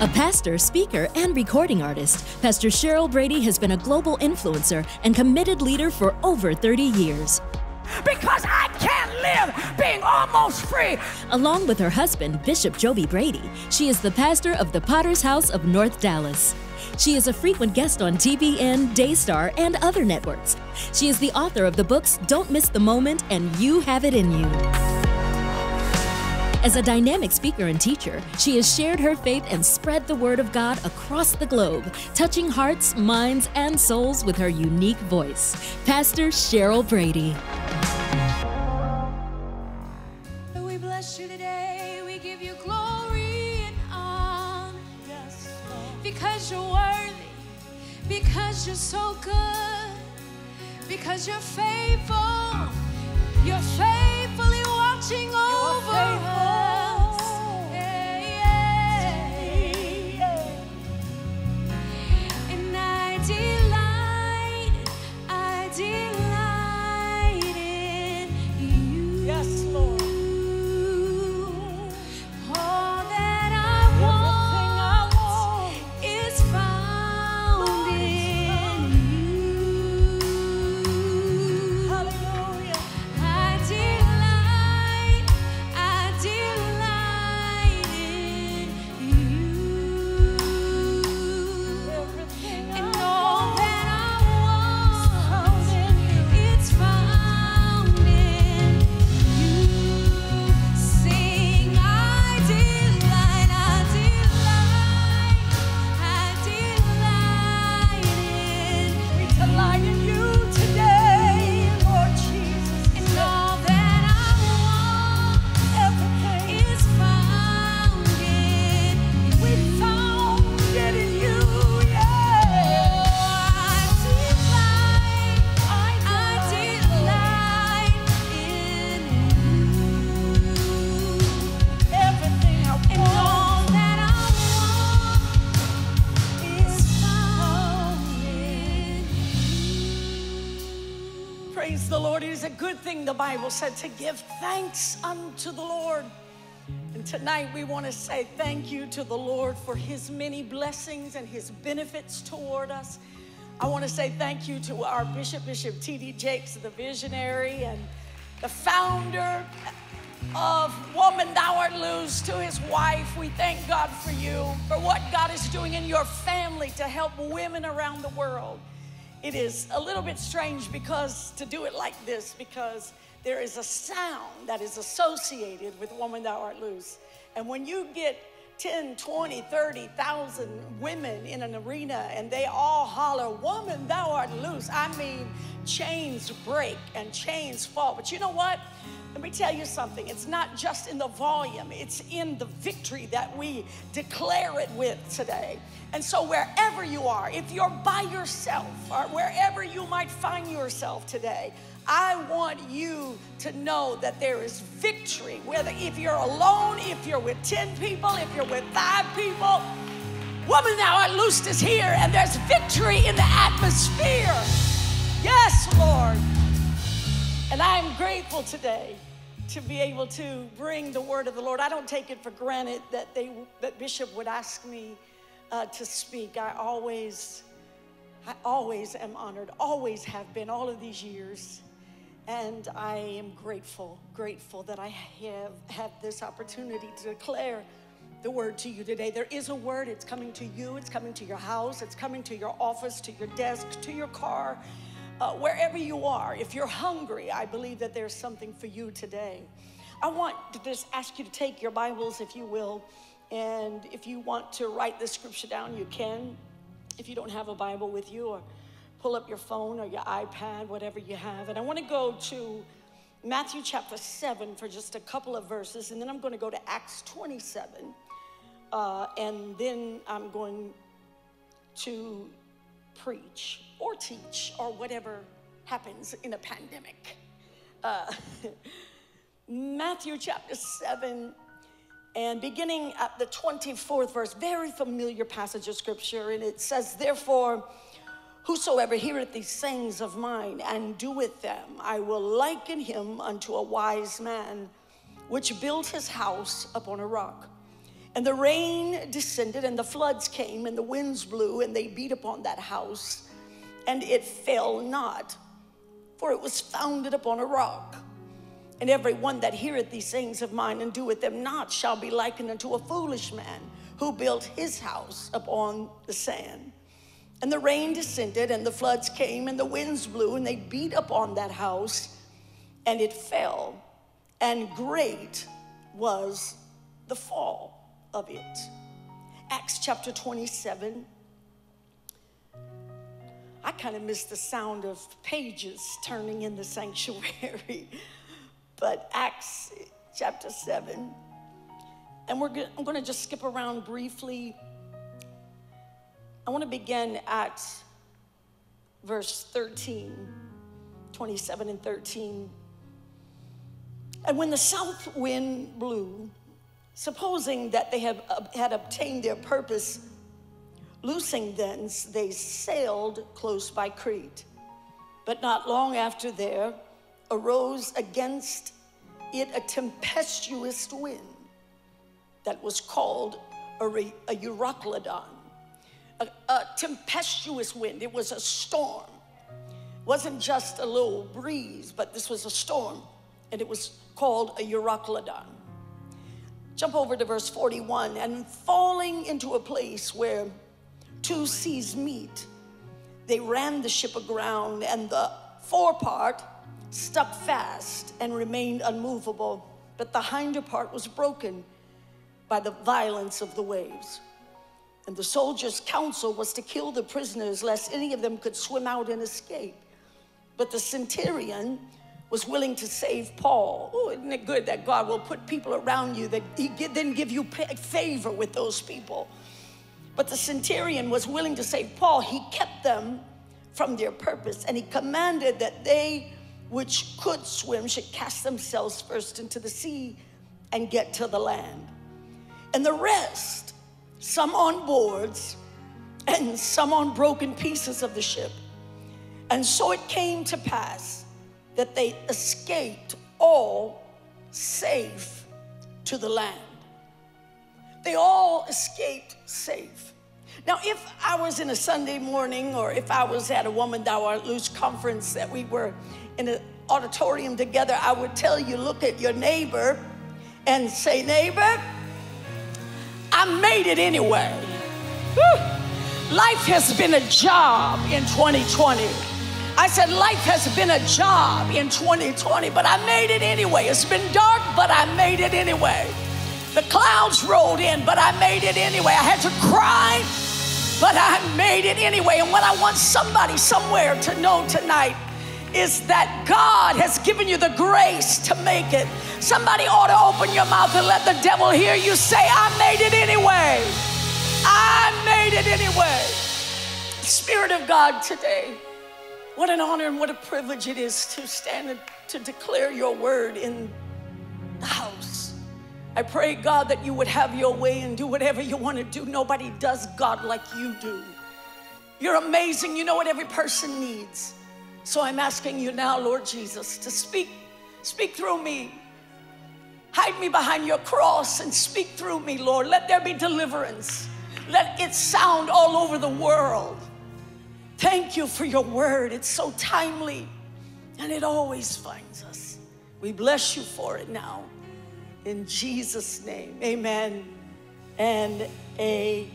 A pastor, speaker, and recording artist, Pastor Sheryl Brady has been a global influencer and committed leader for over 30 years. Because I can't live being almost free. Along with her husband, Bishop Joby Brady, she is the pastor of the Potter's House of North Dallas. She is a frequent guest on TVN, Daystar, and other networks. She is the author of the books Don't Miss the Moment and You Have It In You. As a dynamic speaker and teacher, she has shared her faith and spread the word of God across the globe, touching hearts, minds, and souls with her unique voice. Pastor Sheryl Brady. We bless you today. We give you glory and honor. Because you're worthy. Because you're so good. Because you're faithful. You're faithfully watching over us. Praise the Lord. It is a good thing, the Bible said, to give thanks unto the Lord. And tonight we want to say thank you to the Lord for his many blessings and his benefits toward us. I want to say thank you to our bishop, Bishop T.D. Jakes, the visionary and the founder of Woman Thou Art Loosed, to his wife. We thank God for you, for what God is doing in your family to help women around the world. It is a little bit strange to do it like this because there is a sound that is associated with Woman Thou Art Loosed. And when you get 10, 20, 30,000 women in an arena and they all holler, Woman Thou Art Loosed, I mean, chains break and chains fall. But you know what? Let me tell you something. It's not just in the volume. It's in the victory that we declare it with today. And so wherever you are, if you're by yourself or wherever you might find yourself today, I want you to know that there is victory. Whether if you're alone, if you're with 10 people, if you're with 5 people, Woman Thou Art Loosed is here, and there's victory in the atmosphere. Yes, Lord. And I'm grateful today to be able to bring the word of the Lord. I don't take it for granted that Bishop would ask me to speak. I always am honored, always have been all of these years. And I am grateful that I have had this opportunity to declare the word to you today. There is a word. It's coming to you. It's coming to your house. It's coming to your office, to your desk, to your car. Wherever you are, if you're hungry, I believe that there's something for you today. I want to just ask you to take your Bibles, if you will, and if you want to write the scripture down, you can. If you don't have a Bible with you, or pull up your phone or your iPad, whatever you have. And I want to go to Matthew chapter 7 for just a couple of verses, and then I'm going to go to Acts 27, and then I'm going to preach or teach or whatever happens in a pandemic. Matthew chapter 7 and beginning at the 24th verse, very familiar passage of scripture. And it says, therefore, whosoever heareth these sayings of mine and doeth them, I will liken him unto a wise man, which built his house upon a rock. And the rain descended and the floods came and the winds blew and they beat upon that house, and it fell not, for it was founded upon a rock. And every one that heareth these things of mine and doeth them not shall be likened unto a foolish man who built his house upon the sand. And the rain descended and the floods came and the winds blew and they beat upon that house, and it fell, and great was the fall of it. Acts chapter 27. I kind of miss the sound of pages turning in the sanctuary. But Acts chapter 7, and I'm going to just skip around briefly. I want to begin at verse 13, 27 and 13. And when the south wind blew, supposing that they had obtained their purpose, loosing thence they sailed close by Crete. But not long after there arose against it a tempestuous wind that was called a Euroclydon. A tempestuous wind. It was a storm. It wasn't just a little breeze, but this was a storm, and it was called a Euroclydon. Jump over to verse 41. And falling into a place where two seas meet, they ran the ship aground, and the forepart stuck fast and remained unmovable, but the hinder part was broken by the violence of the waves. And the soldiers' counsel was to kill the prisoners, lest any of them could swim out and escape. But the centurion was willing to save Paul. Oh, isn't it good that God will put people around you that he then give you favor with those people? But the centurion was willing to save Paul. He kept them from their purpose, and he commanded that they which could swim should cast themselves first into the sea and get to the land. And the rest, some on boards and some on broken pieces of the ship. And so it came to pass that they escaped all safe to the land. They all escaped safe. Now, if I was in a Sunday morning, or if I was at a Woman Thou Art Loosed conference that we were in an auditorium together, I would tell you, look at your neighbor and say, neighbor, I made it anyway. Woo. Life has been a job in 2020. I said, life has been a job in 2020, but I made it anyway. It's been dark, but I made it anyway. The clouds rolled in, but I made it anyway. I had to cry, but I made it anyway. And what I want somebody somewhere to know tonight is that God has given you the grace to make it. Somebody ought to open your mouth and let the devil hear you say, I made it anyway. I made it anyway. Spirit of God, today, what an honor and what a privilege it is to stand and to declare your word in the house. I pray, God, that you would have your way and do whatever you want to do. Nobody does God like you do. You're amazing. You know what every person needs. So I'm asking you now, Lord Jesus, to speak through me. Hide me behind your cross and speak through me, Lord. Let there be deliverance. Let it sound all over the world. Thank you for your word. It's so timely, and it always finds us. We bless you for it now. In Jesus' name, amen and amen.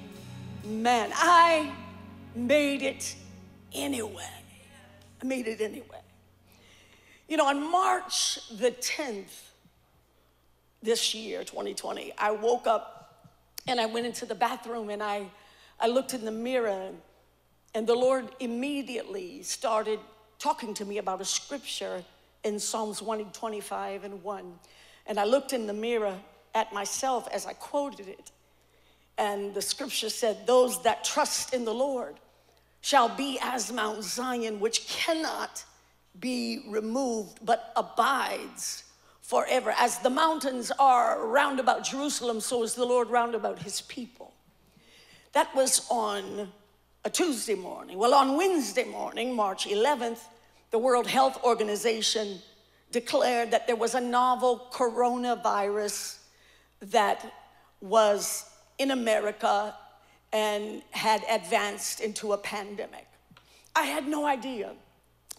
I made it anyway. I made it anyway. You know, on March the 10th this year, 2020, I woke up and I went into the bathroom and I looked in the mirror, and the Lord immediately started talking to me about a scripture in Psalms 125 and 1. And I looked in the mirror at myself as I quoted it. And the scripture said, those that trust in the Lord shall be as Mount Zion, which cannot be removed, but abides forever. As the mountains are round about Jerusalem, so is the Lord round about his people. That was on a Tuesday morning. Well, on Wednesday morning, March 11th, the World Health Organization declared that there was a novel coronavirus that was in America and had advanced into a pandemic. I had no idea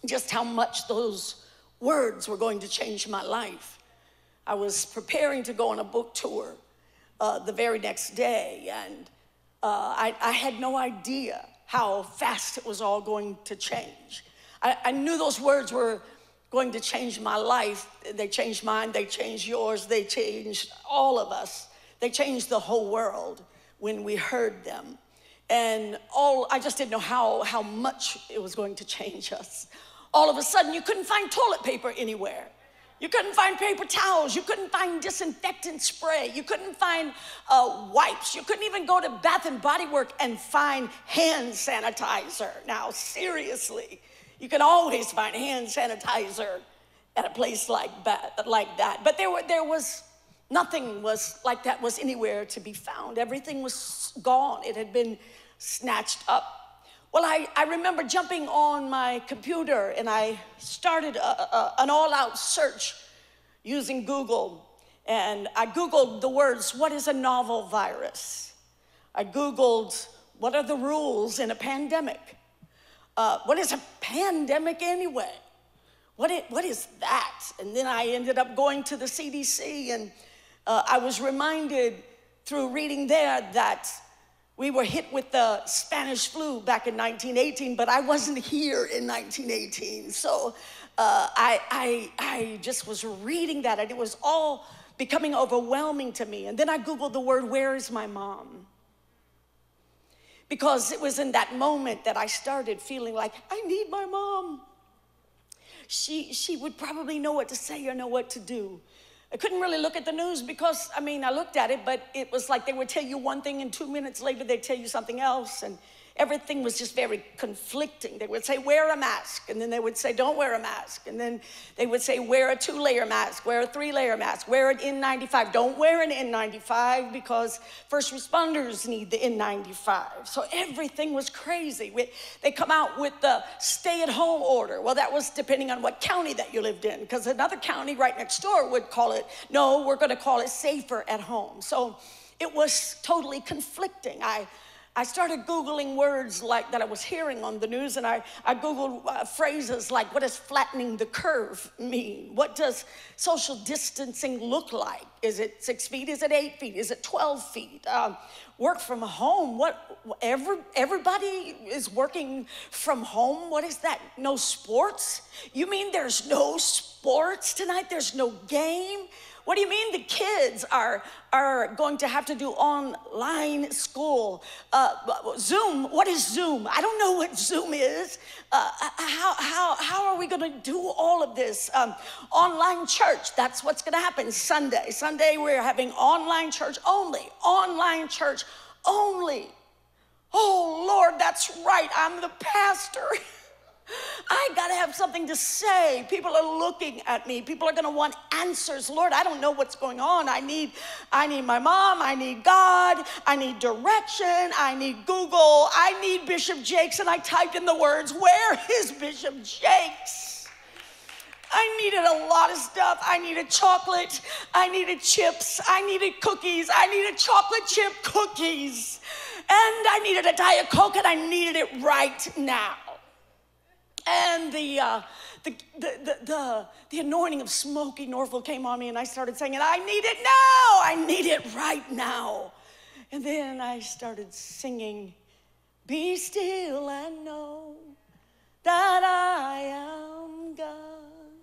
just how much those words were going to change my life. I was preparing to go on a book tour the very next day, and I had no idea how fast it was all going to change. I knew those words were going to change my life. They changed mine, they changed yours, they changed all of us. They changed the whole world when we heard them. And I just didn't know how much it was going to change us. All of a sudden, you couldn't find toilet paper anywhere. You couldn't find paper towels. You couldn't find disinfectant spray. You couldn't find wipes. You couldn't even go to Bath and Body Works and find hand sanitizer. Now, seriously, you can always find hand sanitizer at a place like that. But nothing was like that was anywhere to be found. Everything was gone. It had been snatched up. Well, I remember jumping on my computer and I started an all-out search using Google. And I Googled the words, what is a novel virus? I Googled, what are the rules in a pandemic? What is a pandemic anyway? What is that? And then I ended up going to the CDC, and I was reminded through reading there that we were hit with the Spanish flu back in 1918, but I wasn't here in 1918. So I just was reading that, and it was all becoming overwhelming to me. And then I Googled the word, where is my mom? Because it was in that moment that I started feeling like, I need my mom. She would probably know what to say or know what to do. I couldn't really look at the news because, I mean, I looked at it, but it was like they would tell you one thing and 2 minutes later they'd tell you something else, and everything was just very conflicting. They would say, wear a mask, and then they would say, don't wear a mask, and then they would say, wear a 2-layer mask, wear a 3-layer mask, wear an N95. Don't wear an N95 because first responders need the N95. So everything was crazy. They come out with the stay-at-home order. Well, that was depending on what county that you lived in, because another county right next door would call it, no, we're going to call it safer at home. So it was totally conflicting. I started Googling words like that I was hearing on the news, and I Googled phrases like, what does flattening the curve mean? What does social distancing look like? Is it 6 feet? Is it 8 feet? Is it 12 feet? Work from home, everybody is working from home? What is that? No sports? You mean there's no sports tonight? There's no game? What do you mean the kids are going to have to do online school? Zoom, what is Zoom? I don't know what Zoom is. How are we gonna do all of this? Online church, that's what's gonna happen Sunday. Sunday we're having online church only, online church only. Oh Lord, that's right, I'm the pastor. I gotta have something to say. People are looking at me. People are gonna want answers. Lord, I don't know what's going on. I need my mom. I need God. I need direction. I need Google. I need Bishop Jakes. And I typed in the words, where is Bishop Jakes? I needed a lot of stuff. I needed chocolate. I needed chips. I needed cookies. I needed chocolate chip cookies. And I needed a Diet Coke, and I needed it right now. And the anointing of Smoky Norfolk came on me, and I started saying, I need it now, I need it right now. And then I started singing, be still and know that I am God.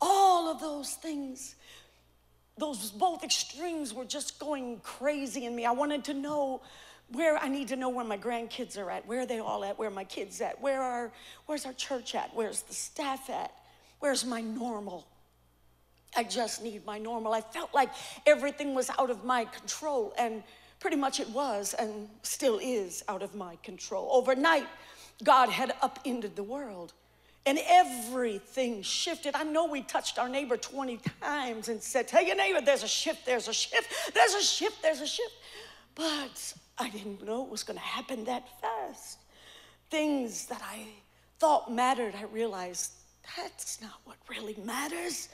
All of those things, those both extremes were just going crazy in me. I wanted to know where my grandkids are at, where are they all at, where are my kids at, where's our church at, where's the staff at, where's my normal? I just need my normal. I felt like everything was out of my control, and pretty much it was and still is out of my control. Overnight, God had upended the world, and everything shifted. I know we touched our neighbor 20 times and said, tell your neighbor, there's a shift, there's a shift, there's a shift, there's a shift. But I didn't know it was going to happen that fast. Things that I thought mattered, I realized that's not what really matters.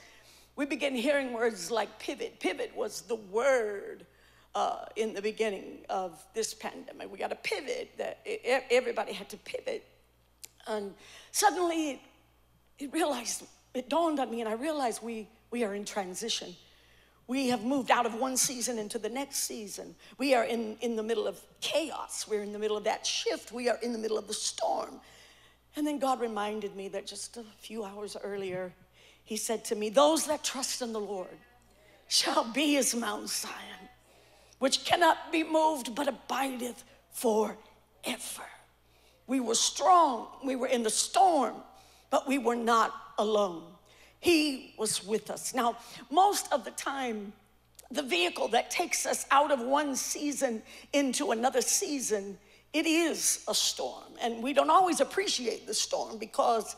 We began hearing words like pivot. Pivot was the word in the beginning of this pandemic. We got to pivot. Everybody had to pivot. And suddenly it dawned on me, and I realized we are in transition. We have moved out of one season into the next season. We are in the middle of chaos. We're in the middle of that shift. We are in the middle of the storm. And then God reminded me that just a few hours earlier, he said to me, those that trust in the Lord shall be as Mount Zion, which cannot be moved but abideth forever. We were strong. We were in the storm, but we were not alone. He was with us. Now, most of the time, the vehicle that takes us out of one season into another season, it is a storm. And we don't always appreciate the storm because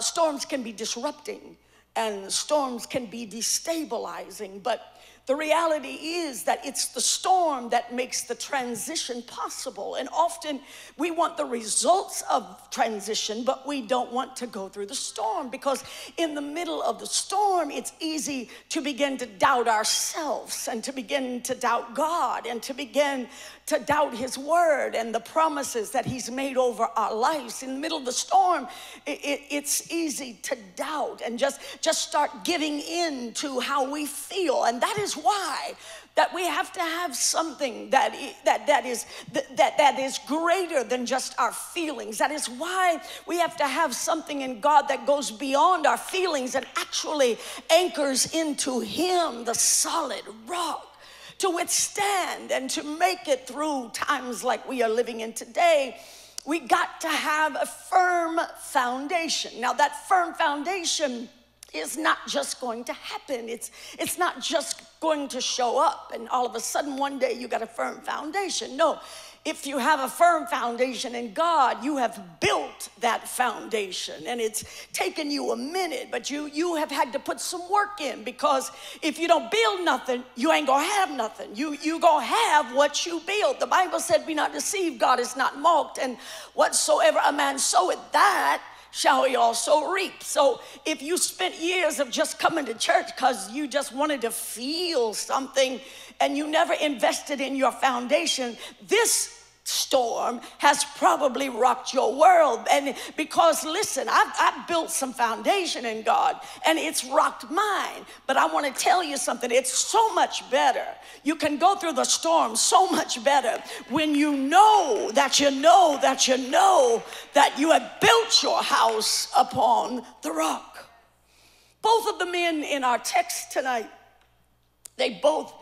storms can be disrupting and storms can be destabilizing. But the reality is that it's the storm that makes the transition possible. And often we want the results of transition, but we don't want to go through the storm, because in the middle of the storm, it's easy to begin to doubt ourselves and to begin to doubt God and to begin to doubt his word and the promises that he's made over our lives. In the middle of the storm, it's easy to doubt and just start giving in to how we feel. And that is why that we have to have something that is greater than just our feelings. That is why we have to have something in God that goes beyond our feelings and actually anchors into him, the solid rock, to withstand and to make it through times like we are living in today. We got to have a firm foundation. Now, that firm foundation is not just going to happen. It's not just going to show up and all of a sudden one day you got a firm foundation. No, if you have a firm foundation in God, you have built that foundation, and it's taken you a minute, but you have had to put some work in, because if you don't build nothing, you ain't gonna have nothing. You gonna have what you build. The Bible said, be not deceived, God is not mocked, and whatsoever a man soweth, that shall he also reap. So if you spent years of just coming to church because you just wanted to feel something and you never invested in your foundation, this storm has probably rocked your world. And because, listen, I've built some foundation in God and it's rocked mine, but I want to tell you something. It's so much better. You can go through the storm so much better when you know that you know that you know that you have built your house upon the rock. Both of the men in our text tonight, they both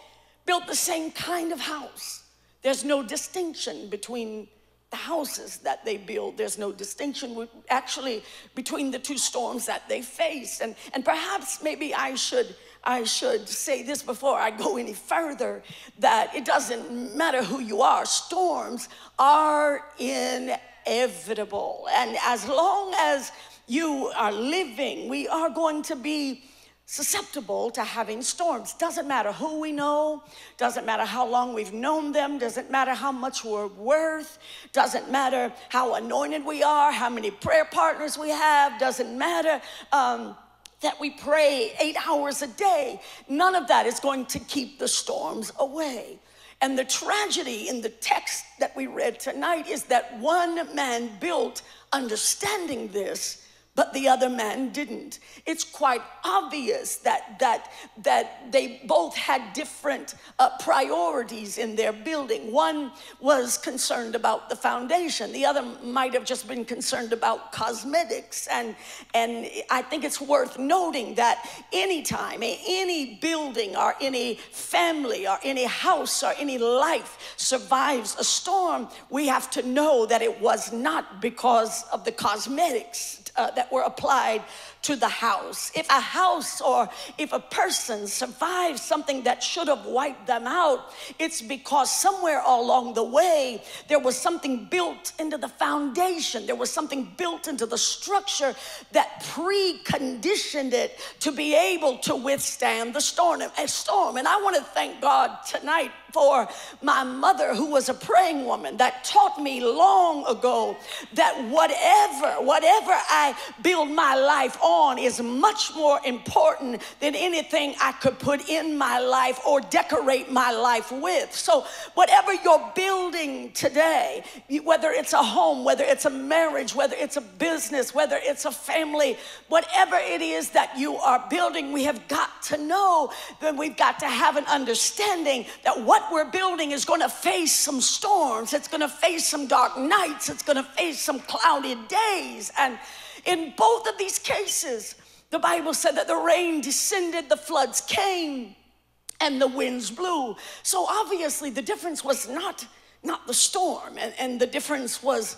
built the same kind of house. There's no distinction between the houses that they build. There's no distinction, actually, between the two storms that they face. And perhaps maybe I should say this before I go any further, that it doesn't matter who you are. Storms are inevitable. And as long as you are living, we are going to be susceptible to having storms. Doesn't matter who we know, doesn't matter how long we've known them, doesn't matter how much we're worth, doesn't matter how anointed we are, how many prayer partners we have, doesn't matter that we pray 8 hours a day. None of that is going to keep the storms away. And the tragedy in the text that we read tonight is that one man built, understanding this, but the other man didn't. It's quite obvious that they both had different priorities in their building. One was concerned about the foundation. The other might have just been concerned about cosmetics. And I think it's worth noting that anytime, any building or any family or any house or any life survives a storm, we have to know that it was not because of the cosmetics that were applied to the house. If a house or if a person survives something that should have wiped them out, it's because somewhere along the way, there was something built into the foundation. There was something built into the structure that preconditioned it to be able to withstand the storm. And I want to thank God tonight for my mother, who was a praying woman, that taught me long ago that whatever I I build my life on is much more important than anything I could put in my life or decorate my life with. So whatever you're building today, whether it's a home, whether it's a marriage, whether it's a business, whether it's a family, whatever it is that you are building, we have got to know that we've got to have an understanding that what we're building is going to face some storms. It's going to face some dark nights. It's going to face some cloudy days. And in both of these cases, the Bible said that the rain descended, the floods came, and the winds blew. So obviously the difference was not the storm, and the difference was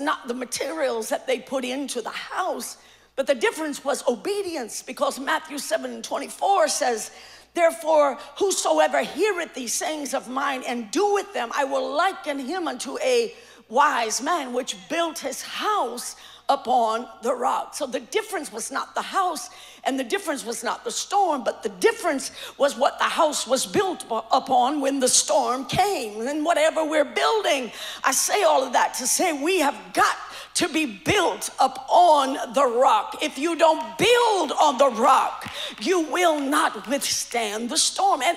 not the materials that they put into the house, but the difference was obedience, because Matthew 7:24 says, "Therefore, whosoever heareth these sayings of mine and doeth them, I will liken him unto a wise man which built his house upon the rock." So the difference was not the house, and the difference was not the storm, but the difference was what the house was built upon when the storm came. And whatever we're building, I say all of that to say we have got to be built upon the rock. If you don't build on the rock, you will not withstand the storm. And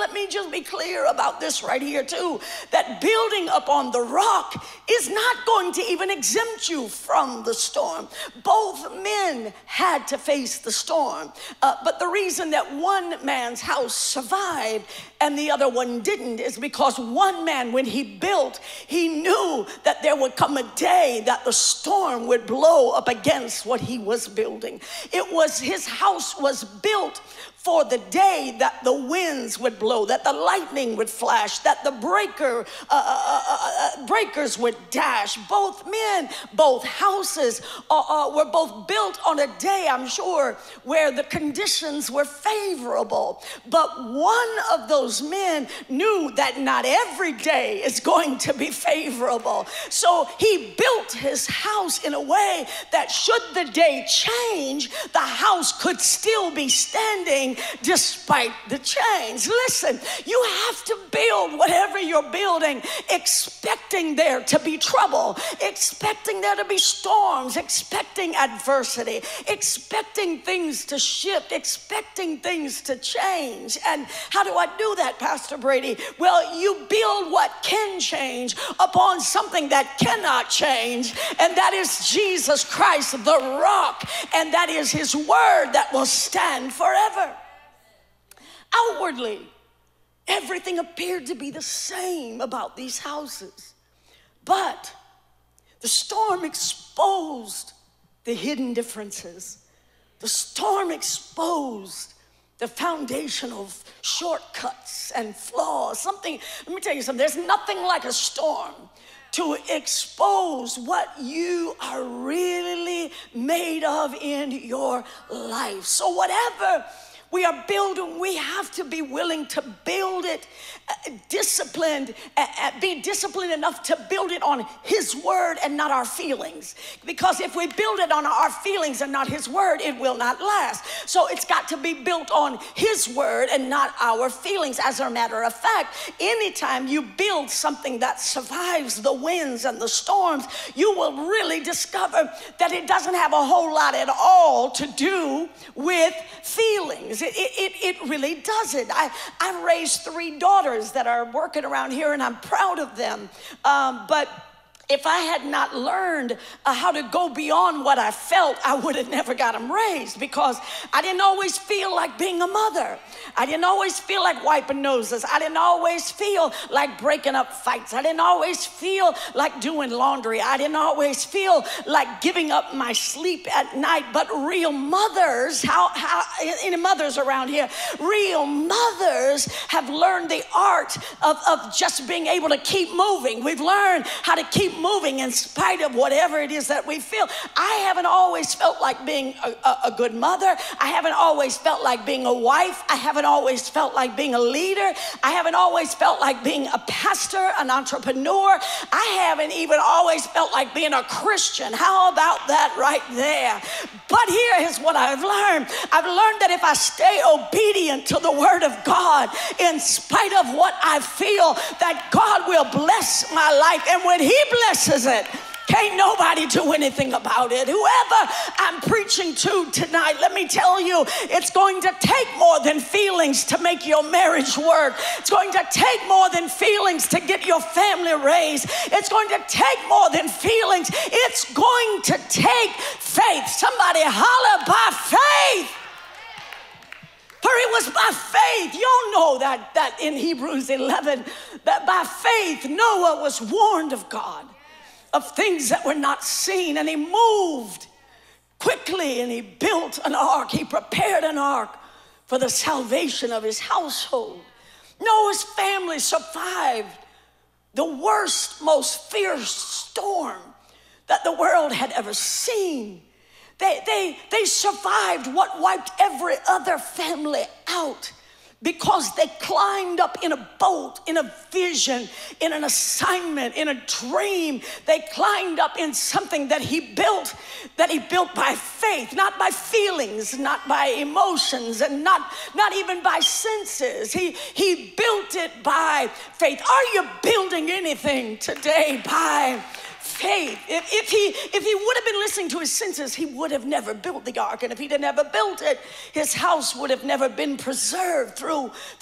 let me just be clear about this right here too, that building upon the rock is not going to even exempt you from the storm. Both men had to face the storm, but the reason that one man's house survived and the other one didn't is because one man, when he built, he knew that there would come a day that the storm would blow up against what he was building. It was his house was built for the day that the winds would blow, that the lightning would flash, that the breakers would dash. Both men, both houses were both built on a day, I'm sure, where the conditions were favorable. But one of those men knew that not every day is going to be favorable. So he built his house in a way that should the day change, the house could still be standing despite the change. Listen, you have to build whatever you're building expecting there to be trouble, expecting there to be storms, expecting adversity, expecting things to shift, expecting things to change. And how do I do that, Pastor Brady? Well, you build what can change upon something that cannot change, and that is Jesus Christ, the rock, and that is his word that will stand forever. Outwardly, everything appeared to be the same about these houses, but the storm exposed the hidden differences. The storm exposed the foundational shortcuts and flaws. Something, let me tell you something, there's nothing like a storm to expose what you are really made of in your life. So whatever we are building, we have to be willing to build it disciplined, be disciplined enough to build it on his word and not our feelings. Because if we build it on our feelings and not his word, it will not last. So it's got to be built on his word and not our feelings. As a matter of fact, anytime you build something that survives the winds and the storms, you will really discover that it doesn't have a whole lot at all to do with feelings. It really doesn't. I've raised 3 daughters that are working around here, and I'm proud of them. But if I had not learned how to go beyond what I felt, I would have never got them raised, because I didn't always feel like being a mother. I didn't always feel like wiping noses. I didn't always feel like breaking up fights. I didn't always feel like doing laundry. I didn't always feel like giving up my sleep at night. But real mothers, how any mothers around here, real mothers have learned the art of just being able to keep moving. We've learned how to keep moving in spite of whatever it is that we feel. I haven't always felt like being a good mother. I haven't always felt like being a wife. I haven't always felt like being a leader. I haven't always felt like being a pastor, an entrepreneur. I haven't even always felt like being a Christian. How about that right there? But here is what I've learned. I've learned that if I stay obedient to the word of God, in spite of what I feel, that God will bless my life. And when he blesses it, Can't nobody do anything about it. Whoever I'm preaching to tonight, let me tell you, it's going to take more than feelings to make your marriage work. It's going to take more than feelings to get your family raised. It's going to take more than feelings. It's going to take faith. Somebody holler, by faith. For it was by faith, y'all know that in Hebrews 11, that by faith Noah was warned of God, of things that were not seen, and he moved quickly and he built an ark. He prepared an ark for the salvation of his household. Noah's family survived the worst, most fierce storm that the world had ever seen. They survived what wiped every other family out, because they climbed up in a boat, in a vision, in an assignment, in a dream. They climbed up in something that he built by faith, not by feelings, not by emotions, and not even by senses. He built it by faith. Are you building anything today by faith? If he would have been listening to his senses, he would have never built the ark. And if he didn't ever built it, his house would have never been preserved through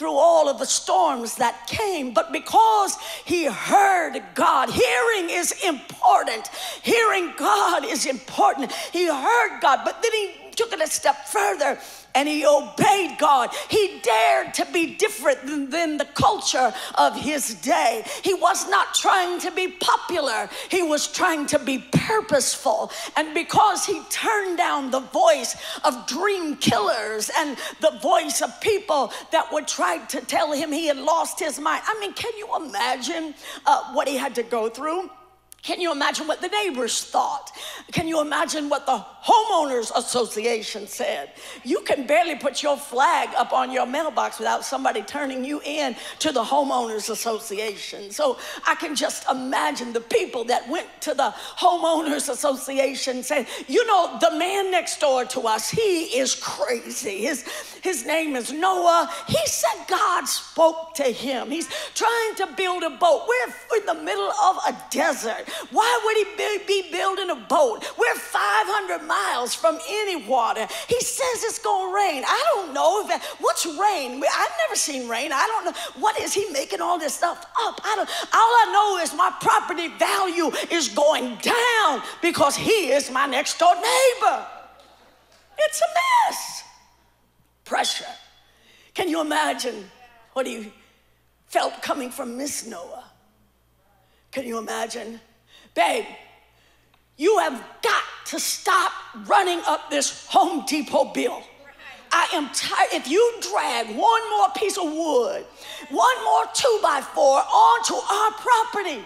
all of the storms that came. But because he heard God, hearing is important. Hearing God is important. He heard God, but then he took it a step further and he obeyed God. He dared to be different than the culture of his day. He was not trying to be popular. He was trying to be purposeful. And because he turned down the voice of dream killers and the voice of people that would try to tell him he had lost his mind. I mean, can you imagine what he had to go through? Can you imagine what the neighbors thought? Can you imagine what the homeowners association said? You can barely put your flag up on your mailbox without somebody turning you in to the homeowners association. So I can just imagine the people that went to the homeowners association saying, you know, the man next door to us, he is crazy. His name is Noah. He said God spoke to him. He's trying to build a boat. We're in the middle of a desert. Why would he be building a boat? We're 500 miles from any water. He says it's going to rain. I don't know. What's rain? I've never seen rain. I don't know. What is he making all this stuff up? All I know is my property value is going down because he is my next door neighbor. It's a mess. Pressure. Can you imagine what he felt coming from Miss Noah? Can you imagine? Babe, you have got to stop running up this Home Depot bill. I am tired. If you drag one more piece of wood, one more 2x4 onto our property,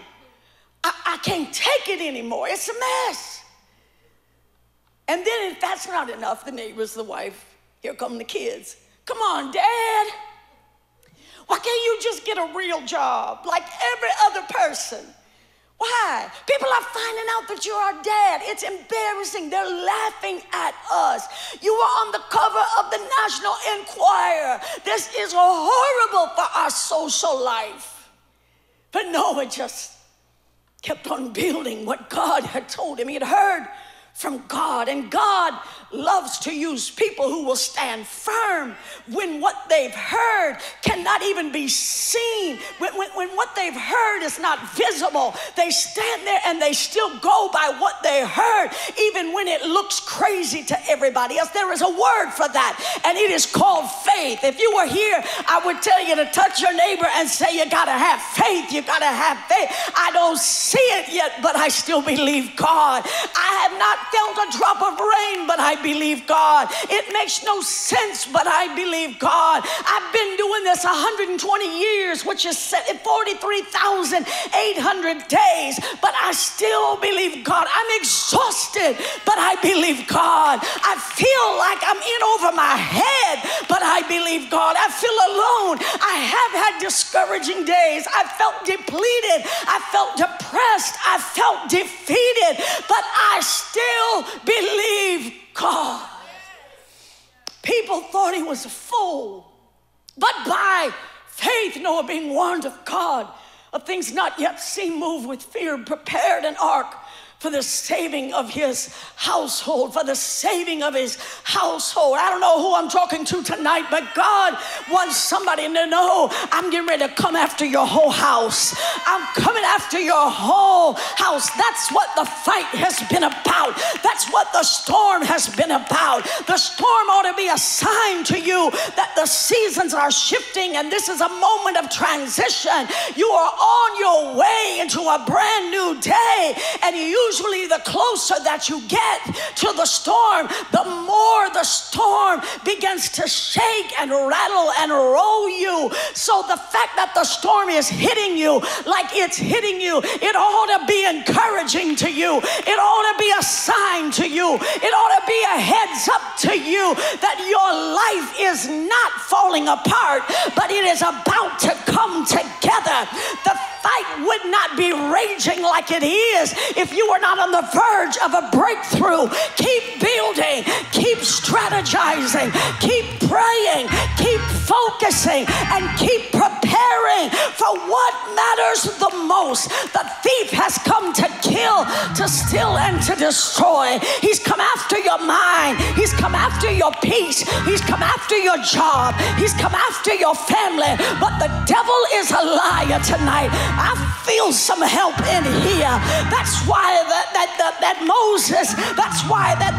I can't take it anymore. It's a mess. And then if that's not enough, the neighbors, the wife, here come the kids. Come on, Dad. Why can't you just get a real job like every other person? Why? People are finding out that you're our dad. It's embarrassing. They're laughing at us. You were on the cover of the National Enquirer. This is horrible for our social life. But Noah just kept on building what God had told him. He had heard from God, and God loves to use people who will stand firm when what they've heard cannot even be seen. When what they've heard is not visible, they stand there and they still go by what they heard, even when it looks crazy to everybody else. There is a word for that, and it is called faith. If you were here, I would tell you to touch your neighbor and say, you gotta have faith, you gotta have faith. I don't see it yet, but I still believe God. I have not felt a drop of rain, but I believe God. It makes no sense, but I believe God. I've been doing this 120 years, which is 43,800 days, but I still believe God. I'm exhausted, but I believe God. I feel like I'm in over my head, but I believe God. I feel alone. I have had discouraging days. I felt depleted. I felt depressed. I felt defeated, but I still believe God. People thought he was a fool, but by faith, Noah, being warned of God, of things not yet seen, moved with fear, prepared an ark for the saving of his household, for the saving of his household. I don't know who I'm talking to tonight, but God wants somebody to know, I'm getting ready to come after your whole house. I'm coming after your whole house. That's what the fight has been about. That's what the storm has been about. The storm ought to be a sign to you that the seasons are shifting and this is a moment of transition. You are on your way into a brand new day, and usually the closer that you get to the storm, the more the storm begins to shake and rattle and roll you. So the fact that the storm is hitting you like it's hitting you, it ought to be encouraging to you. It ought to be a sign to you. It ought to be a heads up to you that your life is not falling apart, but it is about to come together. The fight would not be raging like it is if you were not on the verge of a breakthrough. Keep building, keep strategizing, keep praying, keep focusing, and keep preparing for what matters the most. The thief has come to kill, to steal, and to destroy. He's come after your mind. He's come after your peace. He's come after your job. He's come after your family. But the devil is a liar tonight. I feel some help in here. That's why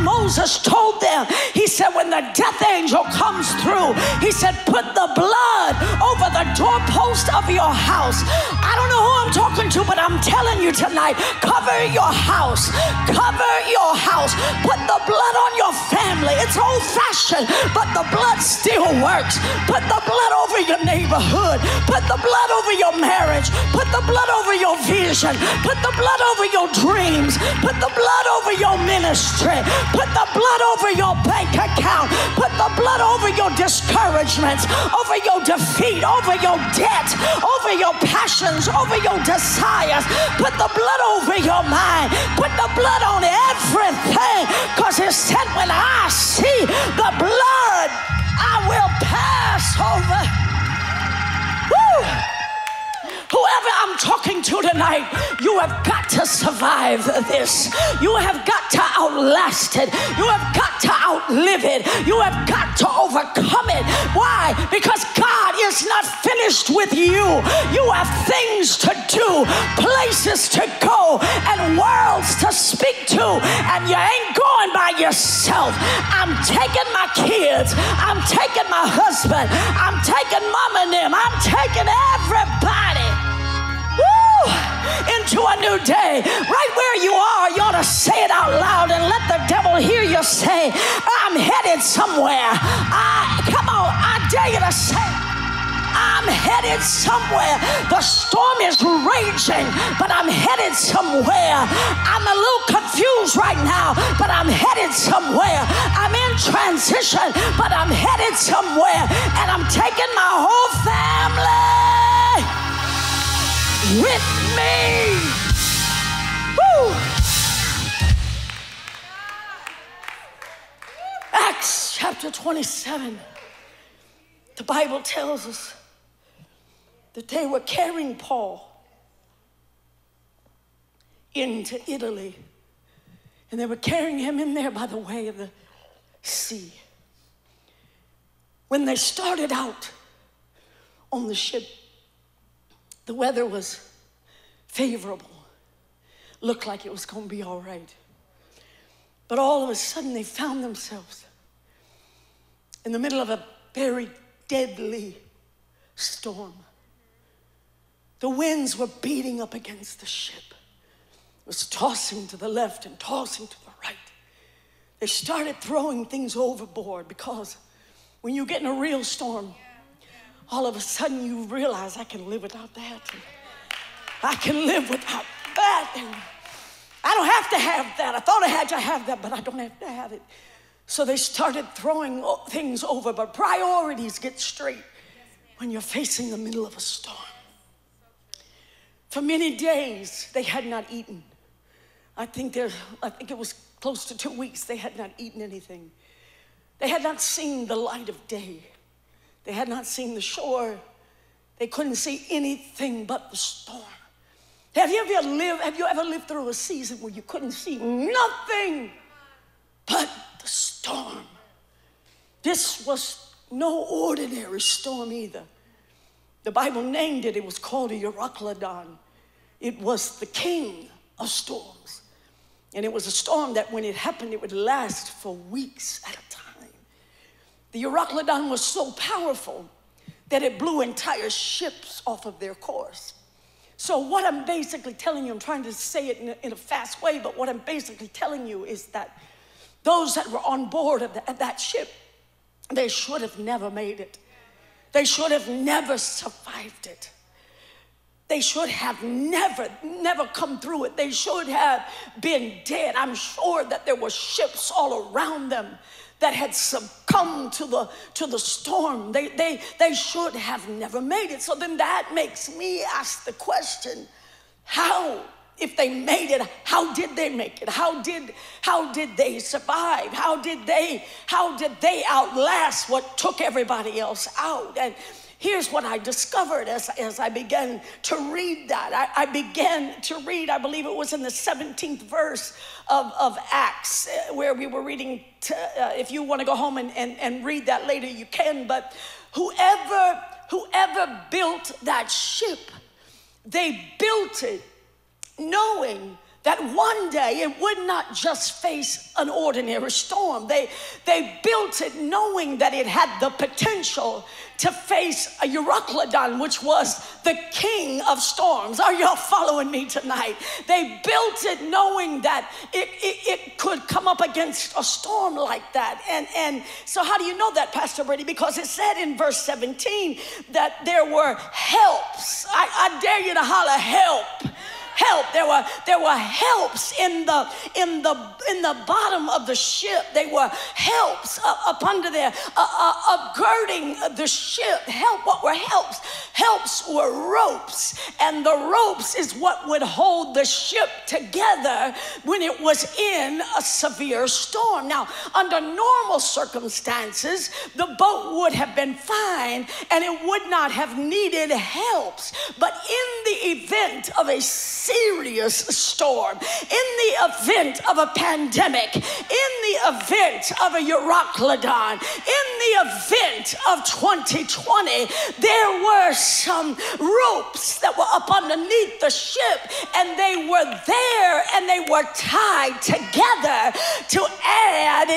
Moses told them, he said, when the death angel comes through, he said, put the blood over the doorpost of your house. I don't know who I'm talking to, but I'm telling you tonight, cover your house. Cover your house. Put the blood on your family. It's old-fashioned, but the blood still works. Put the blood over your neighborhood. Put the blood over your marriage. Put the blood over your vision. Put the blood over your dreams. Put the blood over your ministry. Put the blood over your bank account. Put the blood over your discouragements, over your defeat, over your debt, over your passions, over your desires. Put the blood over your mind. Put the blood on everything, because it said, when I see the blood, I will pass over. Woo! Whoever I'm talking to tonight, you have got to survive this. You have got to outlast it. You have got to outlive it. You have got to overcome it. Why? Because God is not finished with you. You have things to do, places to go, and worlds to speak to, and you ain't going by yourself. I'm taking my kids. I'm taking my husband. I'm taking mama and them. I'm taking everybody into a new day. Right where you are, you ought to say it out loud and let the devil hear you say, I'm headed somewhere. Come on, I dare you to say, I'm headed somewhere. The storm is raging, but I'm headed somewhere. I'm a little confused right now, but I'm headed somewhere. I'm in transition, but I'm headed somewhere. And I'm taking my whole family with me. Woo. Acts chapter 27. The Bible tells us that they were carrying Paul into Italy, and they were carrying him in there by the way of the sea. When they started out on the ship, the weather was favorable. Looked like it was going to be all right. But all of a sudden, they found themselves in the middle of a very deadly storm. The winds were beating up against the ship. It was tossing to the left and tossing to the right. They started throwing things overboard, because when you get in a real storm, all of a sudden you realize, I can live without that. I can live without that. And I don't have to have that. I thought I had to have that, but I don't have to have it. So they started throwing things over, but priorities get straight when you're facing the middle of a storm. For many days, they had not eaten. I think it was close to 2 weeks they had not eaten anything. They had not seen the light of day. They had not seen the shore. They couldn't see anything but the storm. Have you ever lived through a season where you couldn't see nothing but the storm? This was no ordinary storm either. The Bible named it. It was called a Euroclydon. It was the king of storms. And it was a storm that when it happened, it would last for weeks at a time. The Euroclydon was so powerful that it blew entire ships off of their course. So what I'm basically telling you, I'm trying to say it in a fast way, but what I'm basically telling you is that those that were on board of that ship, they should have never made it. They should have never survived it. They should have never come through it. They should have been dead. I'm sure that there were ships all around them that had succumbed to the storm. They should have never made it. So then that makes me ask the question, how, if they made it, how did they make it? How did they survive? How did they outlast what took everybody else out? And here's what I discovered as I began to read that. I began to read, I believe it was in the 17th verse of Acts, where we were reading, if you want to go home and read that later, you can. But whoever built that ship, they built it knowing that one day it would not just face an ordinary storm. They built it knowing that it had the potential to face a Euroclydon, which was the king of storms. Are y'all following me tonight? They built it knowing that it could come up against a storm like that. And so how do you know that, Pastor Brady? Because it said in verse 17 that there were helps. I dare you to holler, help. Help. There were helps in the bottom of the ship. They were helps up under there, upgirding the ship. Help. What were helps? Helps were ropes, and the ropes is what would hold the ship together when it was in a severe storm. Now, under normal circumstances, the boat would have been fine, and it would not have needed helps. But in the event of a serious storm, in the event of a pandemic, in the event of a Euroclydon, in the event of 2020, there were some ropes that were up underneath the ship, and they were there, and they were tied together to add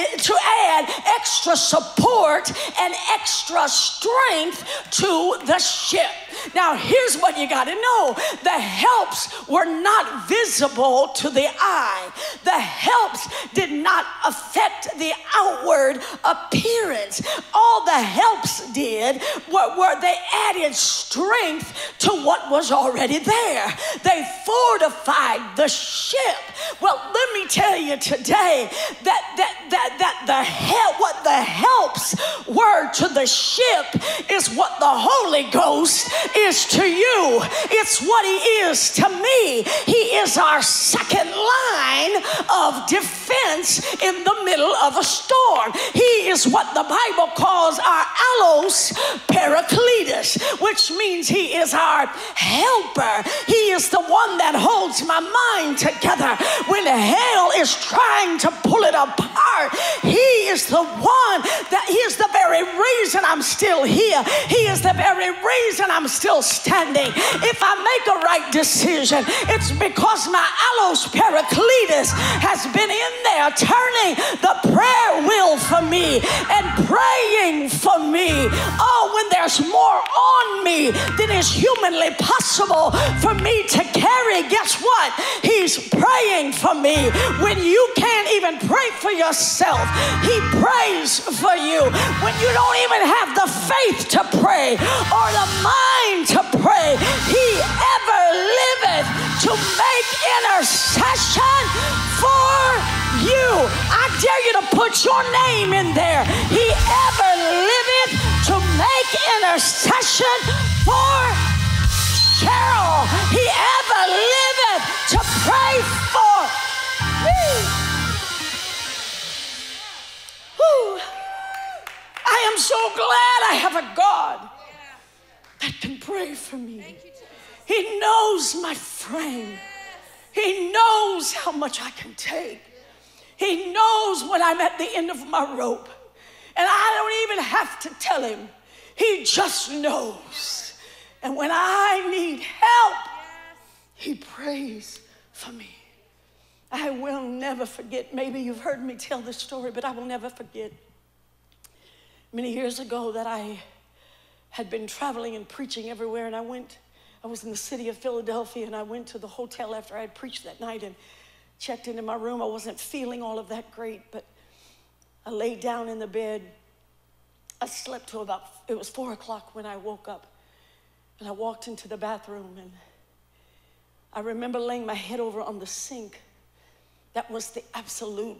extra support and extra strength to the ship. Now, here's what you got to know. The helps were not visible to the eye. The helps did not affect the outward appearance. All the helps did were they added strength to what was already there. They fortified the ship. Well, let me tell you today that what the helps were to the ship is what the Holy Ghost is to you. It's what he is to me. He is our second line of defense in the middle of a storm. He is what the Bible calls our allos paracletus, which means he is our helper. He is the one that holds my mind together when hell is trying to pull it apart. He is the one that he is the very reason I'm still here. He is the very reason I'm still standing. If I make a right decision, it's because my allos paracletus has been in there turning the prayer wheel for me and praying for me. Oh, when there's more on me than is humanly possible for me to carry, guess what? He's praying for me. When you can't even pray for yourself, he prays for you. When you don't even have the faith to pray or the mind to pray, he ever liveth to make intercession for you. I dare you to put your name in there. He ever liveth to make intercession for Cheryl. He ever liveth to pray for me. Woo. I am so glad I have a God that can pray for me. He knows my frame. He knows how much I can take. He knows when I'm at the end of my rope. And I don't even have to tell him. He just knows. And when I need help, he prays for me. I will never forget. Maybe you've heard me tell this story, but I will never forget. Many years ago that I had been traveling and preaching everywhere, and I was in the city of Philadelphia, and I went to the hotel after I had preached that night and checked into my room. I wasn't feeling all of that great, but I laid down in the bed. I slept till it was 4 o'clock when I woke up, and I walked into the bathroom, and I remember laying my head over on the sink. That was the absolute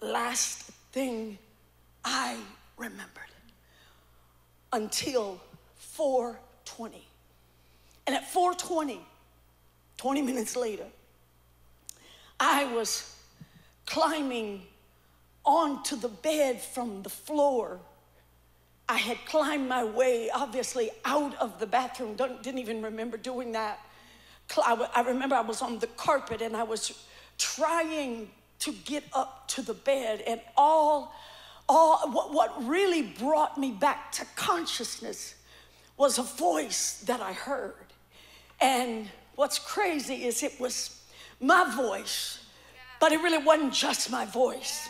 last thing I remembered until 4:20. And at 4:20, 20 minutes later, I was climbing onto the bed from the floor. I had climbed my way, obviously, out of the bathroom. Didn't even remember doing that. I remember I was on the carpet, and I was trying to get up to the bed, and what really brought me back to consciousness was a voice that I heard. And what's crazy is it was my voice, but it really wasn't just my voice.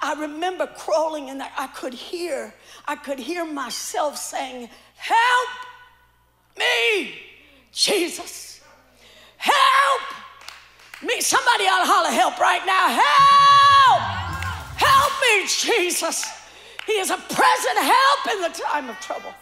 I remember crawling, and I could hear myself saying, "Help me, Jesus. Help me." Somebody ought to holler help right now. Help! Help me, Jesus. He is a present help in the time of trouble.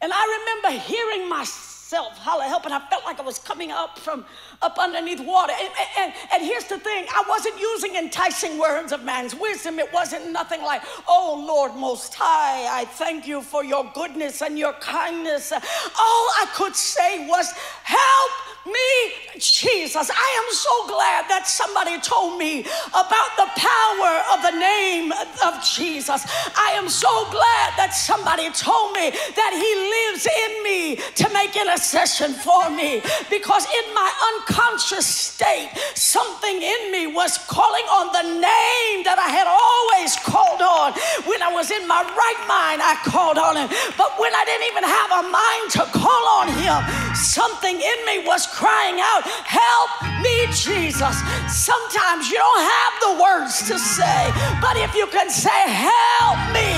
And I remember hearing myself holler help, and I felt like I was coming up from up underneath water. And here's the thing. I wasn't using enticing words of man's wisdom. It wasn't nothing like, "Oh, Lord Most High, I thank you for your goodness and your kindness." All I could say was, "Help me, Jesus." I am so glad that somebody told me about the power of the name of Jesus. I am so glad that somebody told me that he lives in me to make intercession for me, because in my unconscious state, something in me was calling on the name that I had always called on. When I was in my right mind, I called on him. But when I didn't even have a mind to call on him, something in me was crying out, "Help me, Jesus." Sometimes you don't have the words to say, but if you can say, "Help me,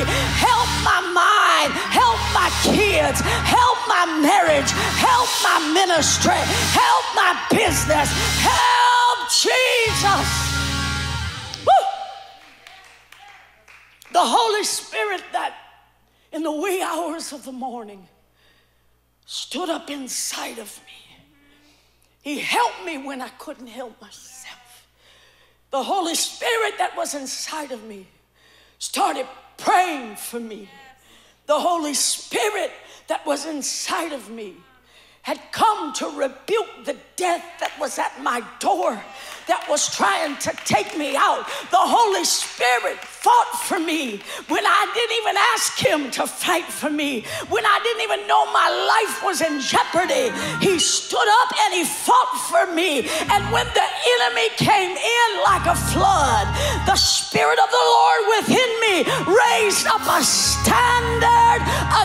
help my mind, help my kids, help my marriage, help my ministry, help my business, help Jesus." Woo! The Holy Spirit that in the wee hours of the morning stood up inside of me. He helped me when I couldn't help myself. The Holy Spirit that was inside of me started praying for me. The Holy Spirit that was inside of me had come to rebuke the death that was at my door, that was trying to take me out. The Holy Spirit fought for me when I didn't even ask him to fight for me, when I didn't even know my life was in jeopardy. He stood up and he fought for me. And when the enemy came in like a flood, the Spirit of the Lord within me raised up a standard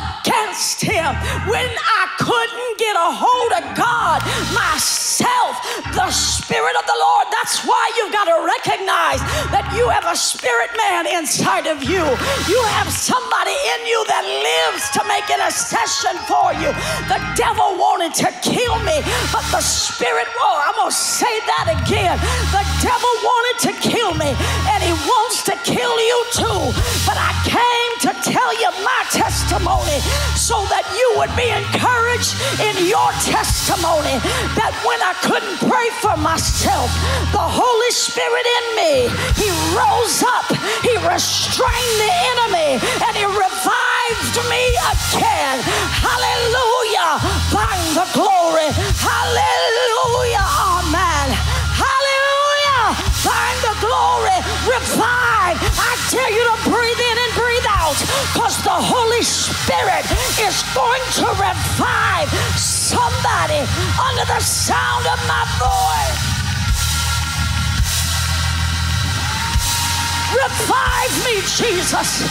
against him. When I couldn't get a hold of God myself, the Spirit of the Lord, that's why you've got to recognize that you have a spirit man inside of you. You have somebody in you that lives to make intercession for you. The devil wanted to kill me, but the Spirit, I'm going to say that again. The devil wanted to kill me, and he wants to kill you too. But I came to tell you my testimony so that you would be encouraged in your testimony, that when I couldn't pray for myself, the Holy Spirit in me, he rose up, he restrained the enemy, and he revived me again. Hallelujah. Bring the glory. Hallelujah. Amen. Hallelujah. Bring the glory. Revive. I tell you to breathe in and breathe out, because the Holy Spirit is going to revive. somebody under the sound of my voice. Revive me, Jesus.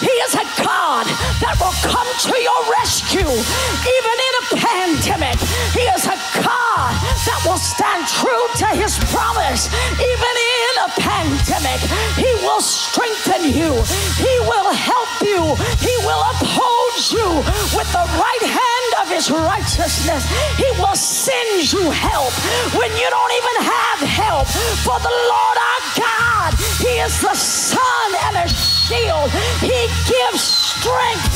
He is a God that will come to your rescue, even in a pandemic. He is a God that will stand true to his promise, even in a pandemic. He will strengthen you. He will help you. He will uphold you with the right hand of his righteousness. He will send you help when you don't even have help. For the Lord our God, he is the sun and a shield. He gives strength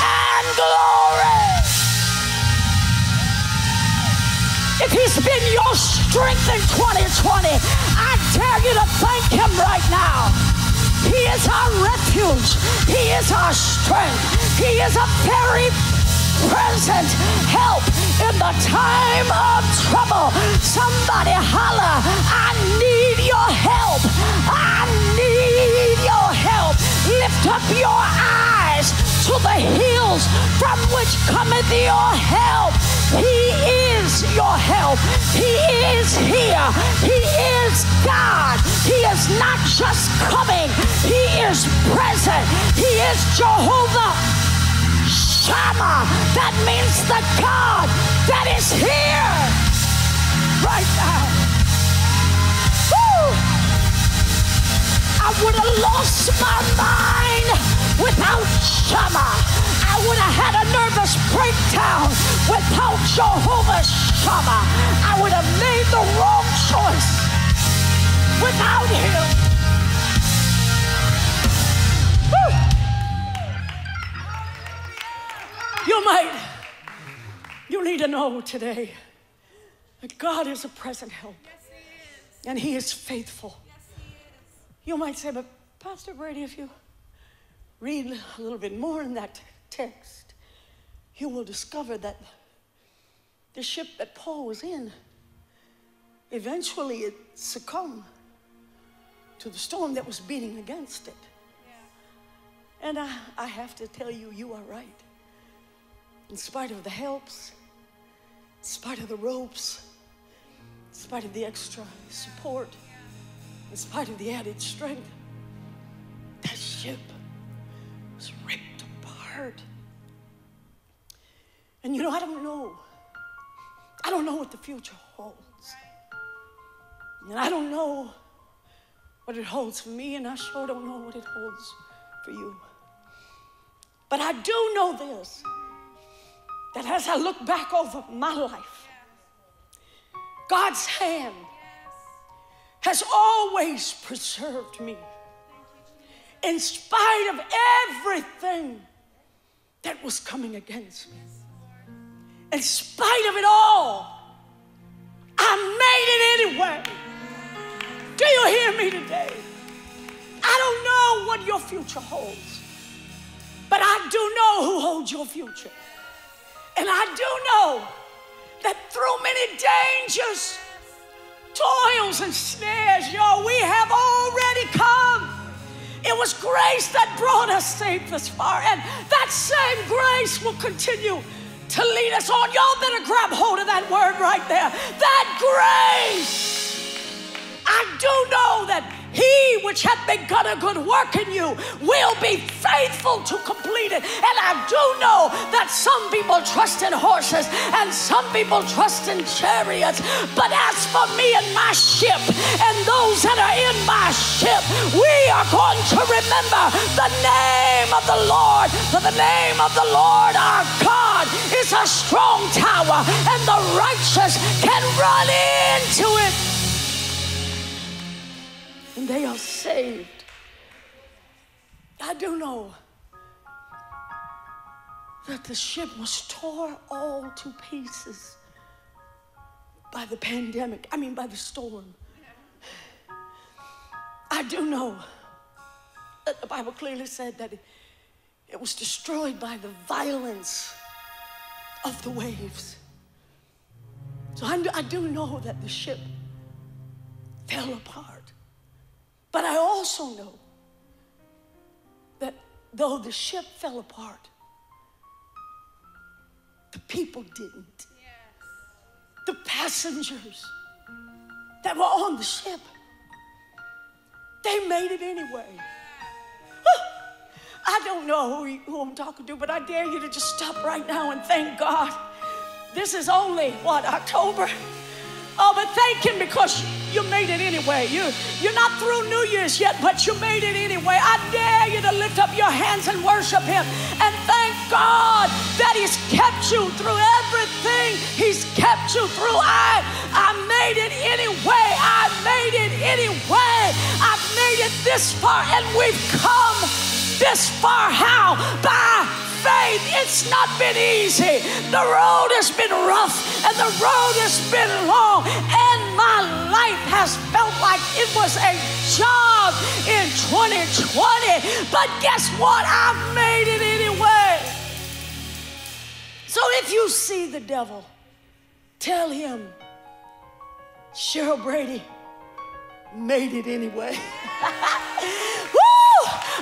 and glory. If he's been your strength in 2020, I dare you to thank him right now. He is our refuge. He is our strength. He is a very present help in the time of trouble. Somebody holler, I need your help. I need your help. Lift up your eyes to the hills from which cometh your help. He is your help. He is here. He is God. He is not just coming. He is present. He is Jehovah Shammah. That means the God that is here right now. Woo! I would have lost my mind without Shammah. I would have had a nervous breakdown without Jehovah Shammah. I would have made the wrong choice without him. Woo. You need to know today that God is a present help. Yes, he is. And he is faithful. You might say, but Pastor Brady, if you read a little bit more in that text, you will discover that the ship that Paul was in, eventually it succumbed to the storm that was beating against it. Yeah. And I have to tell you, you are right. In spite of the helps, in spite of the ropes, in spite of the extra support, in spite of the added strength, that ship was ripped apart. And you know, I don't know what the future holds. And I don't know what it holds for me, and I sure don't know what it holds for you. But I do know this, that as I look back over my life, God's hand has always preserved me in spite of everything that was coming against me. In spite of it all, I made it anyway. Do you hear me today? I don't know what your future holds, but I do know who holds your future. And I do know that through many dangers, toils and snares, y'all, we have already come. It was grace that brought us safe this far, and that same grace will continue to lead us on. Y'all better grab hold of that word right there. That grace. I do know that he which hath begun a good work in you will be faithful to complete it. And I do know that some people trust in horses and some people trust in chariots. But as for me and my ship and those that are in my ship, we are going to remember the name of the Lord. For the name of the Lord our God is a strong tower, and the righteous can run into it, and they are saved. I do know that the ship was torn all to pieces by the pandemic. I mean, by the storm. I do know that the Bible clearly said that it was destroyed by the violence of the waves. So I do know that the ship fell apart. But I also know that though the ship fell apart, The people didn't. Yes. The passengers that were on the ship, they made it anyway. I don't know who I'm talking to, but I dare you to just stop right now and thank God. This is only, what, October? Oh, but thank him because you made it anyway. You're not through New Year's yet, but you made it anyway. I dare you to lift up your hands and worship him and thank God that he's kept you through everything. He's kept you through. I made it anyway. I made it anyway. I've made it this far, and we've come this far. How? By faith. It's not been easy. The road has been rough and the road has been long, and my life has felt like it was a job in 2020, but guess what? I've made it anyway. So if you see the devil, tell him, Sheryl Brady made it anyway.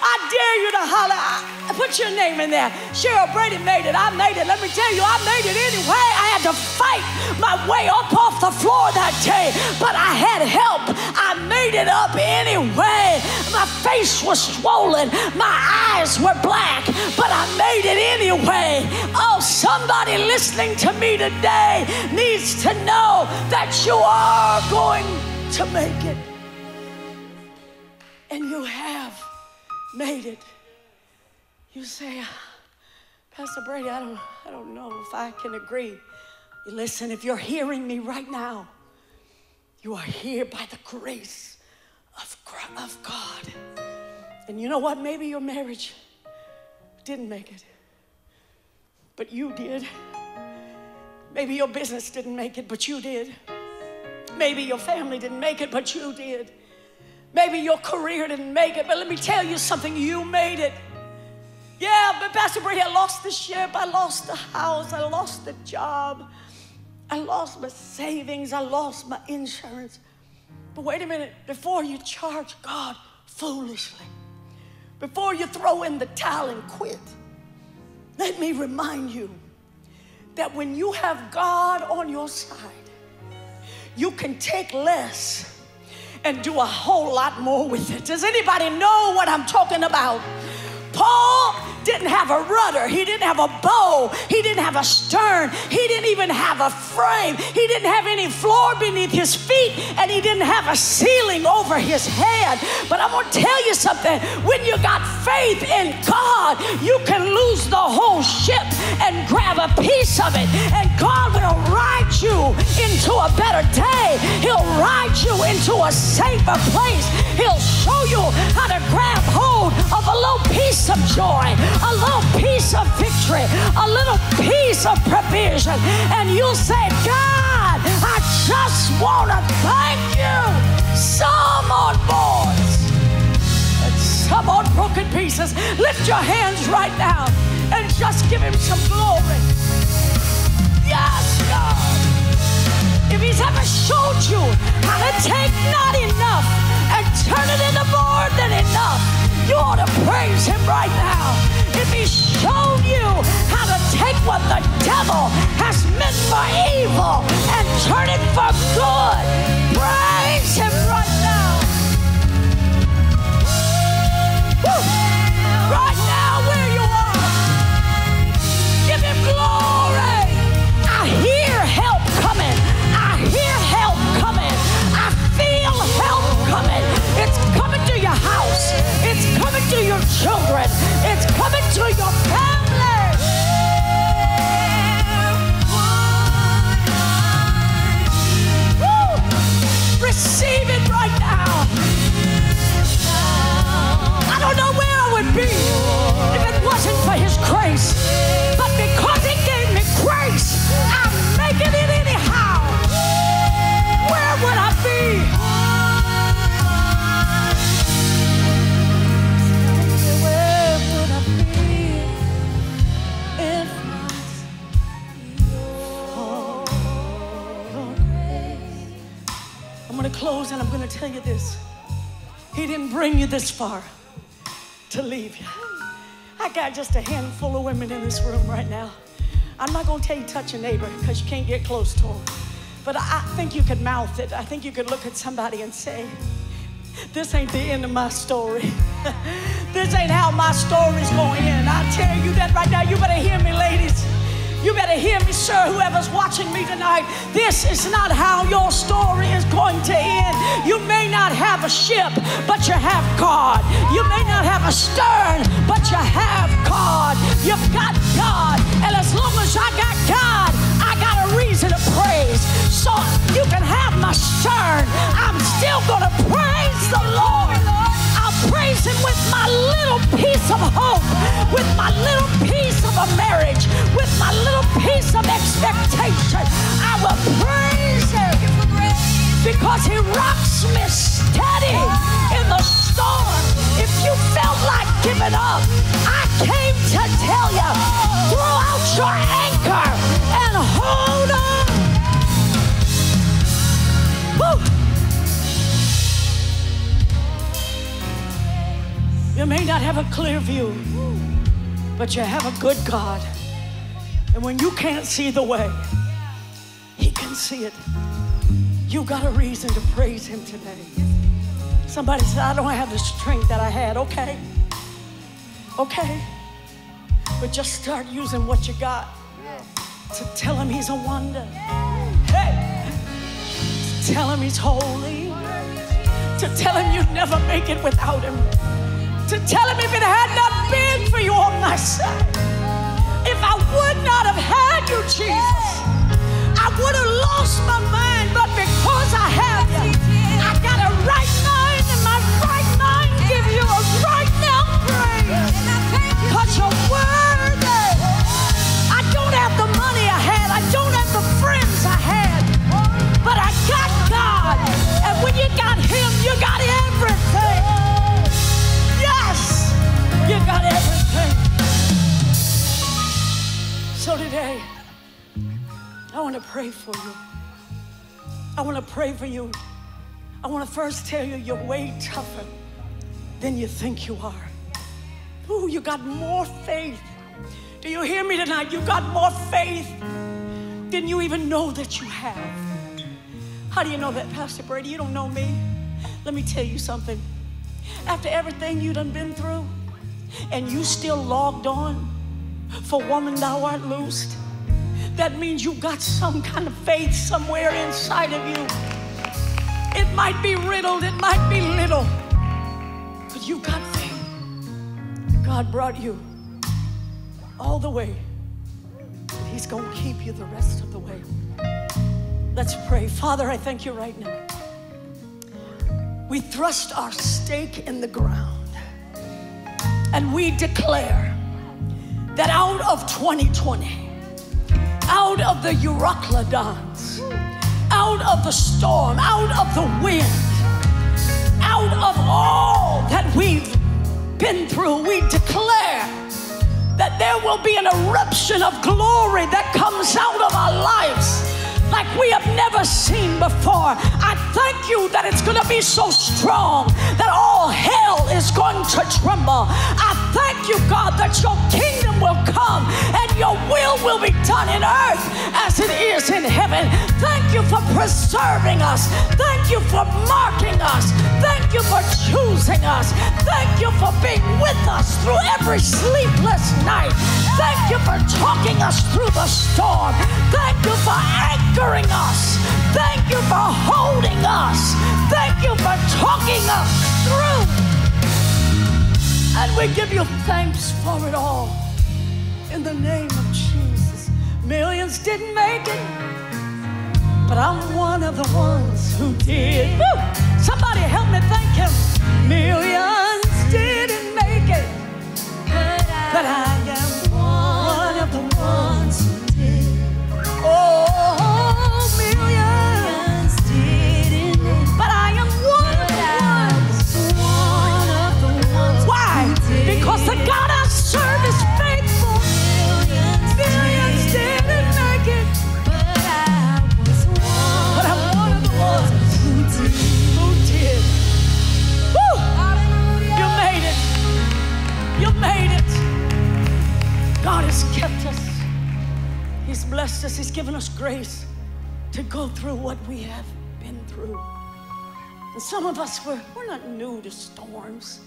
I dare you to holler. Put your name in there. Sheryl Brady made it. I made it. Let me tell you, I made it anyway. I had to fight my way up off the floor that day, but I had help. I made it up anyway. My face was swollen. My eyes were black, but I made it anyway. Oh, somebody listening to me today needs to know that you are going to make it. And you have made it. You say, Pastor Brady, I don't know if I can agree. Listen, if you're hearing me right now, you are here by the grace of God. And you know what? Maybe your marriage didn't make it, but you did. Maybe your business didn't make it, but you did. Maybe your family didn't make it, but you did. Maybe your career didn't make it, but let me tell you something, you made it. Yeah, but Pastor Brady, I lost the ship, I lost the house, I lost the job, I lost my savings, I lost my insurance. But wait a minute, before you charge God foolishly, before you throw in the towel and quit, let me remind you that when you have God on your side, you can take less and do a whole lot more with it. Does anybody know what I'm talking about? Paul didn't have a rudder. He didn't have a bow. He didn't have a stern. He didn't even have a frame. He didn't have any floor beneath his feet, and he didn't have a ceiling over his head. But I'm going to tell you something. When you got faith in God, you can lose the whole ship and grab a piece of it, and God will ride you into a better day. He'll ride you into a safer place. He'll show you how to grab hold of a little piece of joy, a little piece of victory, a little piece of provision, and you'll say, God, I just want to thank you. Some on boards and some on broken pieces. Lift your hands right now and just give him some glory. Yes, God. If he's ever showed you how to take not enough and turn it into more than enough, you ought to praise him right now. If he showed you how to take what the devil has meant for evil and turn it for good, praise him right now. Woo. Right now, where you are, give him glory. I hear help coming. I hear help coming. I feel help coming. It's coming to your house. It's coming to your children. It's coming to your family. Woo! Receive it right now. I don't know where I would be if it wasn't for his grace. But because he gave me grace, I'm making it anyhow. Where would I be? I'm going to close, and I'm going to tell you this. He didn't bring you this far to leave you. I got just a handful of women in this room right now. I'm not going to tell you touch a neighbor because you can't get close to them. But I think you could mouth it. I think you could look at somebody and say, this ain't the end of my story. This ain't how my story's going to end. I tell you that right now. You better hear me, ladies. You better hear me, sir, whoever's watching me tonight. This is not how your story is going to end. You may not have a ship, but you have God. You may not have a stern, but you have God. You've got God. And as long as I got God, I got a reason to praise. So you can have my stern. I'm still going to praise the Lord. I'll praise him with my little piece of hope, with my little piece of a marriage, with my little piece of expectation. I will praise him because he rocks me steady in the storm. If you felt like giving up, I came to tell you, throw out your anchor and hold on. Woo. You may not have a clear view, but you have a good God. And when you can't see the way, he can see it. You got a reason to praise him today. Somebody said, I don't have the strength that I had. Okay. Okay. But just start using what you got to tell him he's a wonder. Hey. To tell him he's holy. To tell him you'd never make it without him. To tell him if it had not been for you on my side, if I would not have had you, Jesus, I would have lost my mind, but because I have you, I got a right mind, and my right mind give you a right now praise, because you're worthy. I don't have the money I had, I don't have the friends I had, but I got God, and when you got him, you got everything. You got everything. So today, I want to pray for you. I want to pray for you. I want to first tell you you're way tougher than you think you are. Ooh, you got more faith. Do you hear me tonight? You got more faith than you even know that you have. How do you know that, Pastor Brady? You don't know me. Let me tell you something. After everything you done been through, and you still logged on for Woman Thou Art Loosed, that means you got some kind of faith somewhere inside of you. It might be riddled, it might be little, but you got faith. God brought you all the way, and he's going to keep you the rest of the way. Let's pray. Father, I thank you right now. We thrust our stake in the ground. And we declare that out of 2020, out of the Euroclydons, out of the storm, out of the wind, out of all that we've been through, we declare that there will be an eruption of glory that comes out of our lives like we have never seen before. I thank you that it's going to be so strong that all hell is going to tremble. I thank you, God, that your kingdom will come and your will be done in earth as it is in heaven. Thank you for preserving us. Thank you for marking us. Thank you for choosing us. Thank you for being with us through every sleepless night. Thank you for talking us through the storm. Thank you for anchoring us. Thank you for holding us. Thank you for talking us through. And we give you thanks for it all in the name of Jesus. Millions didn't make it, but I'm one of the ones who did. Woo! Somebody help me thank him. Millions didn't make it, but I am one of the ones who did. Oh, millions didn't make it, but I am one of the ones. One of the ones. Why? Because the God I serve is faithful. Millions didn't make it, but I'm one of the ones who did. Woo! given us grace to go through what we have been through. And some of us, we're not new to storms.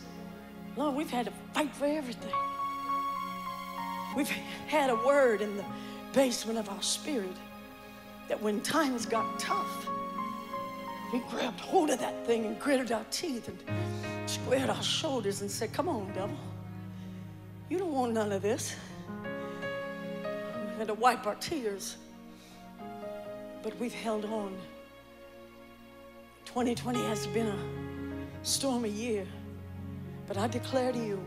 Lord, we've had to fight for everything. We've had a word in the basement of our spirit that when times got tough, we grabbed hold of that thing and gritted our teeth and squared our shoulders and said, come on, devil. You don't want none of this. We had to wipe our tears, but we've held on. 2020 has been a stormy year, but I declare to you,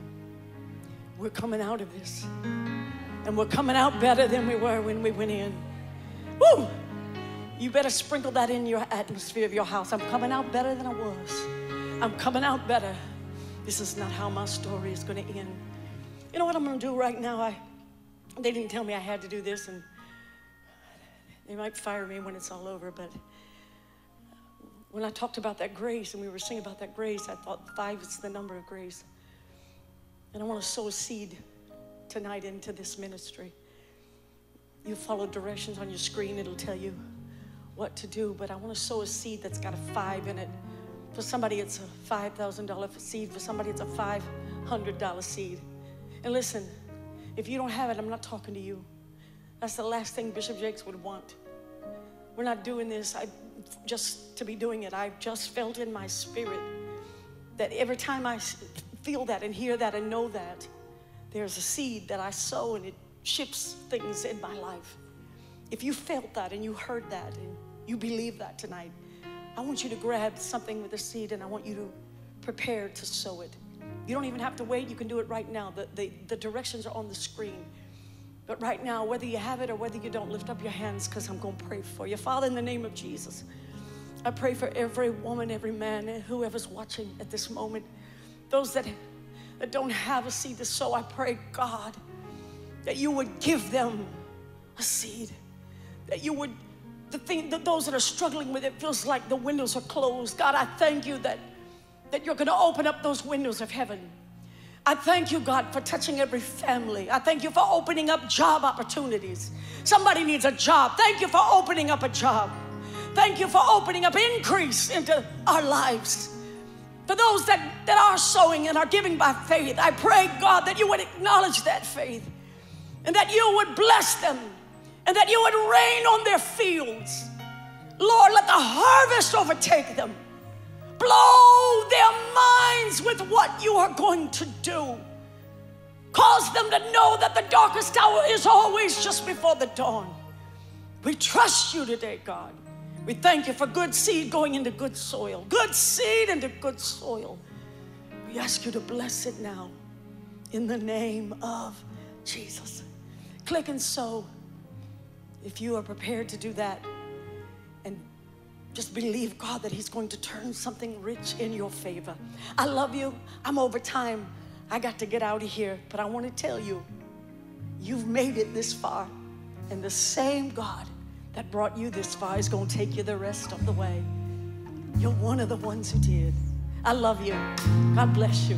we're coming out of this, and we're coming out better than we were when we went in. Woo! You better sprinkle that in your atmosphere of your house. I'm coming out better than I was. I'm coming out better. This is not how my story is going to end. You know what I'm going to do right now? They didn't tell me I had to do this, and they might fire me when it's all over, but when I talked about that grace and we were singing about that grace, I thought 5 is the number of grace. And I want to sow a seed tonight into this ministry. You follow directions on your screen. It'll tell you what to do, but I want to sow a seed that's got a 5 in it. For somebody, it's a $5,000 seed. For somebody, it's a $500 seed. And listen, if you don't have it, I'm not talking to you. That's the last thing Bishop Jakes would want. We're not doing this just to be doing it. I've just felt in my spirit that every time I feel that and hear that and know that, there's a seed that I sow and it shifts things in my life. If you felt that and you heard that and you believe that tonight, I want you to grab something with a seed and I want you to prepare to sow it. You don't even have to wait. You can do it right now. The directions are on the screen. But right now, whether you have it or whether you don't, lift up your hands because I'm going to pray for you. Father, in the name of Jesus, I pray for every woman, every man, and whoever's watching at this moment. Those that don't have a seed to sow, I pray, God, that you would give them a seed. That you would, those that are struggling with it, feels like the windows are closed. God, I thank you that you're going to open up those windows of heaven. I thank you, God, for touching every family. I thank you for opening up job opportunities. Somebody needs a job. Thank you for opening up a job. Thank you for opening up increase into our lives. For those that are sowing and are giving by faith, I pray, God, that you would acknowledge that faith and that you would bless them and that you would rain on their fields. Lord, let the harvest overtake them. Blow their minds with what you are going to do. Cause them to know that the darkest hour is always just before the dawn. We trust you today, God. We thank you for good seed going into good soil. Good seed into good soil. We ask you to bless it now in the name of Jesus. Click and sow if you are prepared to do that. And just believe, God, that he's going to turn something rich in your favor. I love you. I'm over time. I got to get out of here. But I want to tell you, you've made it this far. And the same God that brought you this far is going to take you the rest of the way. You're one of the ones who did. I love you. God bless you.